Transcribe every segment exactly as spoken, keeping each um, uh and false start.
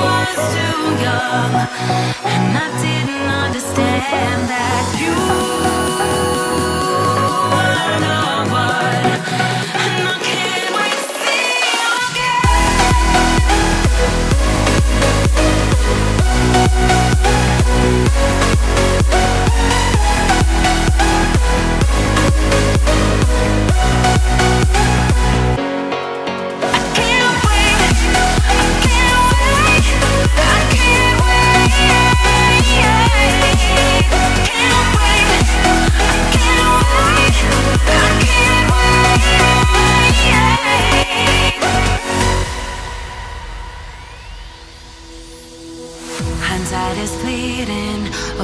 was too young, and I didn't understand that you are no one, and I can't wait to see you again. I can't wait, I can't wait, I can't wait, yeah. Can't wait, I can't wait, I can't wait, yeah. Hindsight is fleeting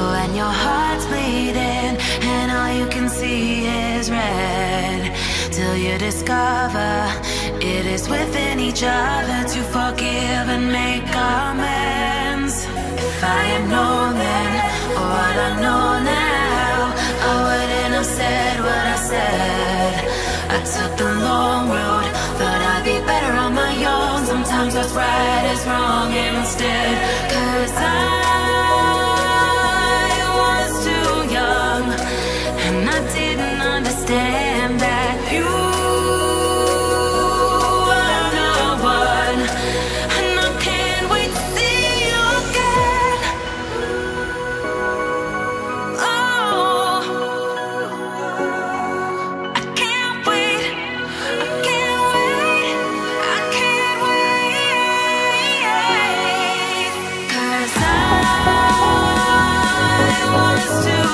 when your heart's bleeding and all you can see is red, till you discover it is within each other to forgive and make amends. If I had known then, or what I know now, I wouldn't have said what I said. I took the long road, thought I'd be better on my own. Sometimes what's right is wrong instead. Cause I was too young, and I didn't understand that you are the one, and I can't wait to see you again. Oh, I can't wait, I can't wait, I can't wait. Cause I was too